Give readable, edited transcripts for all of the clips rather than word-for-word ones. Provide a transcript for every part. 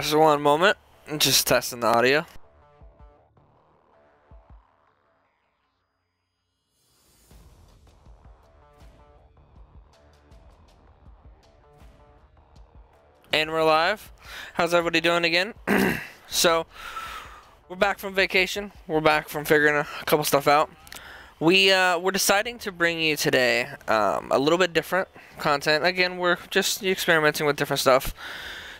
Just one moment. Just testing the audio. And we're live. How's everybody doing again? So, we're back from vacation. We're back from figuring a couple stuff out. We're deciding to bring you today a little bit different content. Again, we're just experimenting with different stuff.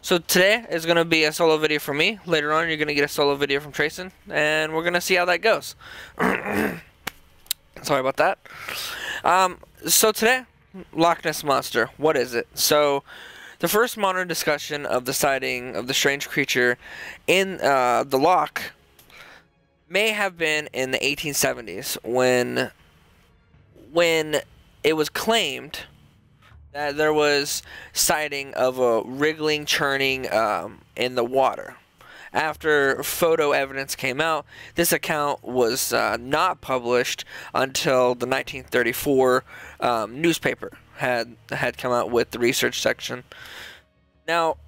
So today is going to be a solo video from me. Later on, you're going to get a solo video from Tracen, and we're going to see how that goes. Sorry about that. So today, Loch Ness Monster. What is it? So, the first modern discussion of the sighting of the strange creature in the Loch may have been in the 1870s when it was claimed that there was sighting of a wriggling, churning in the water. After photo evidence came out, this account was not published until the 1934 newspaper had come out with the research section. Now,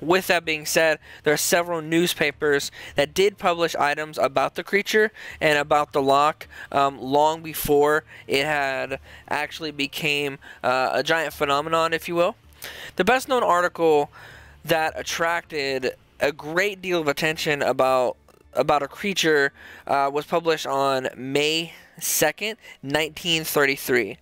with that being said, there are several newspapers that did publish items about the creature and about the Loch long before it had actually became a giant phenomenon, if you will. The best known article that attracted a great deal of attention about a creature was published on May 2nd, 1933.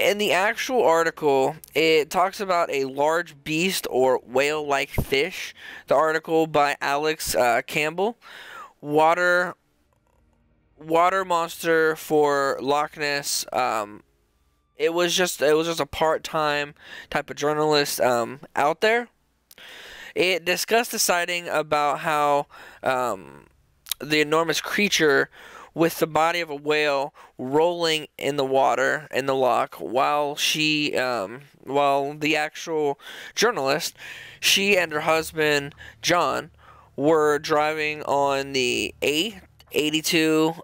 In the actual article, it talks about a large beast or whale-like fish. The article by Alex Campbell, Water Monster for Loch Ness. It was just a part-time type of journalist out there. It discussed the sighting about how the enormous creature with the body of a whale rolling in the water in the Loch, while the actual journalist, she and her husband John, were driving on the A82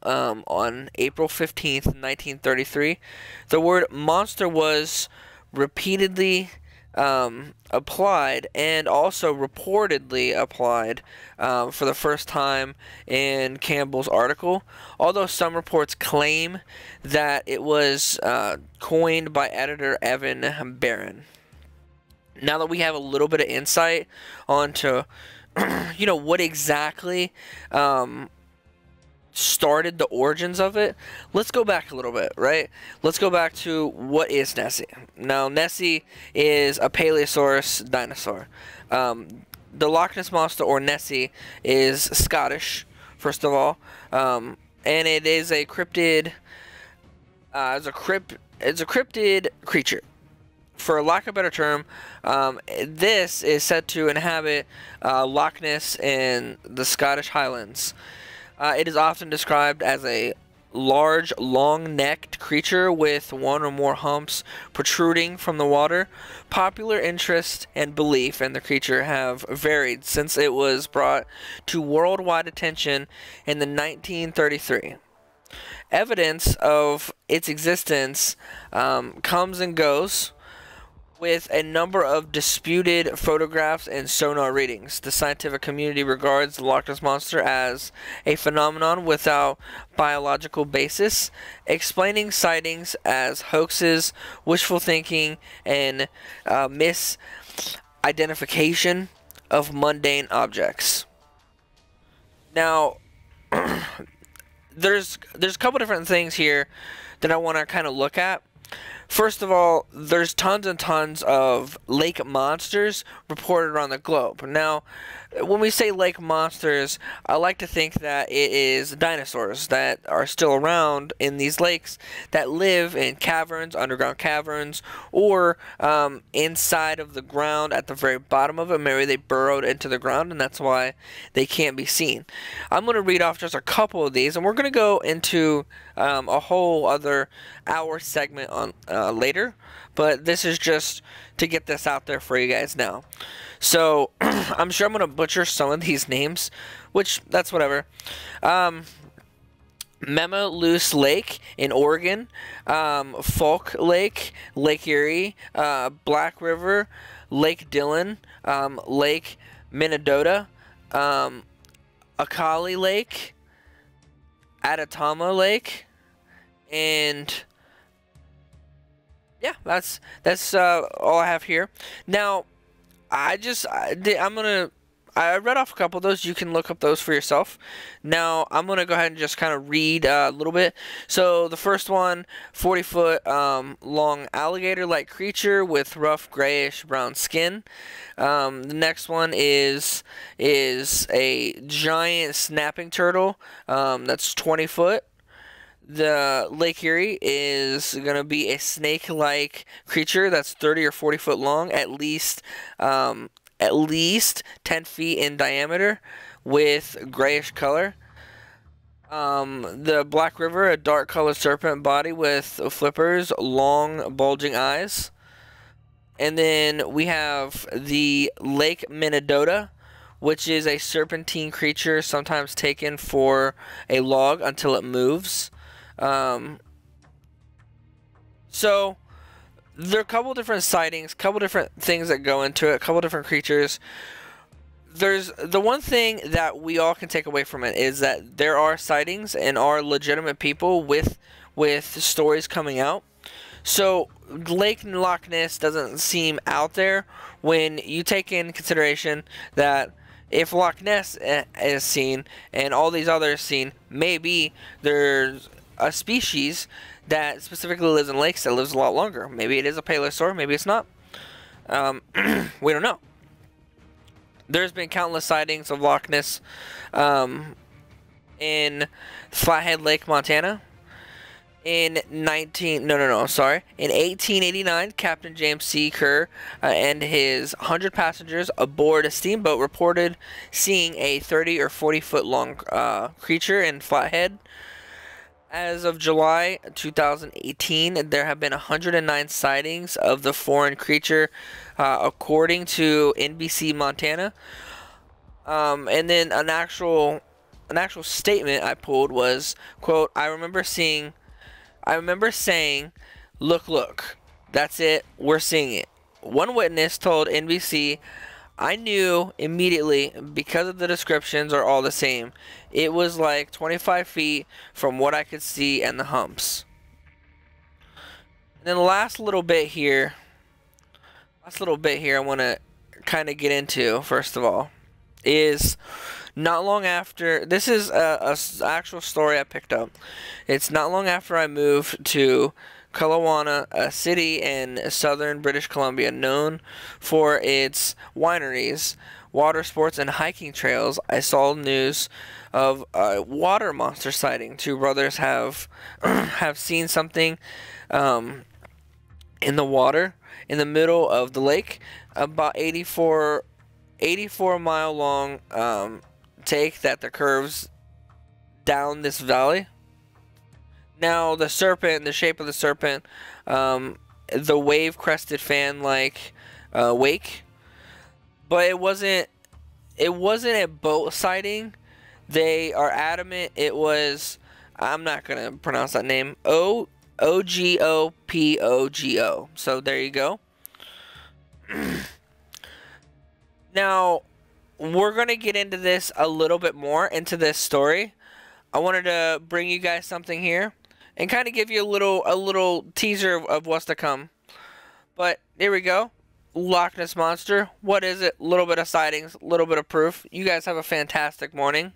on April 15th, 1933. The word monster was repeatedly applied and also reportedly applied for the first time in Campbell's article, although some reports claim that it was coined by editor Evan Barron. Now that we have a little bit of insight onto what exactly started the origins of it, let's go back a little bit, right? Let's go back to what is Nessie. Now, Nessie is a Paleosaurus dinosaur. The Loch Ness Monster, or Nessie, is Scottish, first of all, and it is a cryptid. It's a cryptid creature. For lack of a better term, this is said to inhabit Loch Ness in the Scottish Highlands. It is often described as a large, long-necked creature with one or more humps protruding from the water. Popular interest and belief in the creature have varied since it was brought to worldwide attention in the 1933. Evidence of its existence comes and goes with a number of disputed photographs and sonar readings. The scientific community regards the Loch Ness Monster as a phenomenon without biological basis, explaining sightings as hoaxes, wishful thinking, and misidentification of mundane objects. Now, there's a couple different things here that I want to kind of look at. First of all, there's tons and tons of lake monsters reported around the globe. Now, when we say lake monsters, I like to think that it is dinosaurs that are still around in these lakes that live in caverns, underground caverns, or inside of the ground at the very bottom of it. Maybe they burrowed into the ground, and that's why they can't be seen. I'm going to read off just a couple of these, and we're going to go into a whole other hour segment on later, but this is just to get this out there for you guys now. So I'm sure I'm gonna butcher some of these names, which that's whatever. Memo Loose Lake in Oregon, Falk Lake, Lake Erie, Black River, Lake Dillon, Lake Minidota, Akali Lake, Atatama Lake, and yeah, that's all I have here. Now, I read off a couple of those. You can look up those for yourself. Now, I'm going to go ahead and just kind of read a little bit. So, the first one, 40-foot long alligator-like creature with rough grayish-brown skin. The next one is a giant snapping turtle. That's 20 foot. The Lake Erie is going to be a snake-like creature that's 30 or 40 foot long, at least 10 feet in diameter with grayish color. The Black River, a dark colored serpent body with flippers, long bulging eyes. And then we have the Lake Minidota, which is a serpentine creature sometimes taken for a log until it moves. So there are a couple different sightings, couple different things that go into it, a couple different creatures. There's the one thing that we all can take away from it is that there are sightings and are legitimate people with stories coming out. So Lake Loch Ness doesn't seem out there when you take in consideration that if Loch Ness is seen and all these others seen, maybe there's a species that specifically lives in lakes that lives a lot longer. Maybe it is a paleosaur, maybe it's not. We don't know. There's been countless sightings of Loch Ness in Flathead Lake, Montana. In 1889, Captain James C. Kerr and his 100 passengers aboard a steamboat reported seeing a 30 or 40 foot long creature in Flathead. As of July 2018, there have been 109 sightings of the foreign creature, according to NBC Montana. And then an actual statement I pulled was, quote, "I remember saying, look, that's it, we're seeing it." One witness told NBC, "I knew immediately because of the descriptions are all the same. It was like 25 feet from what I could see and the humps." And then the last little bit here I want to kind of get into, first of all, is not long after, this is a actual story I picked up. It's not long after I moved to Kelowna, a city in southern British Columbia known for its wineries, water sports, and hiking trails, I saw news of a water monster sighting. Two brothers have seen something in the water in the middle of the lake, about 84 mile long take that the curves down this valley. Now the serpent, the shape of the serpent, the wave-crested fan-like wake, but it wasn't a boat sighting. They are adamant it was. I'm not gonna pronounce that name. Ogopogo. So there you go. Now we're gonna get into this a little bit more, into this story. I wanted to bring you guys something here and kind of give you a little teaser of what's to come. But here we go. Loch Ness Monster. What is it? A little bit of sightings, a little bit of proof. You guys have a fantastic morning.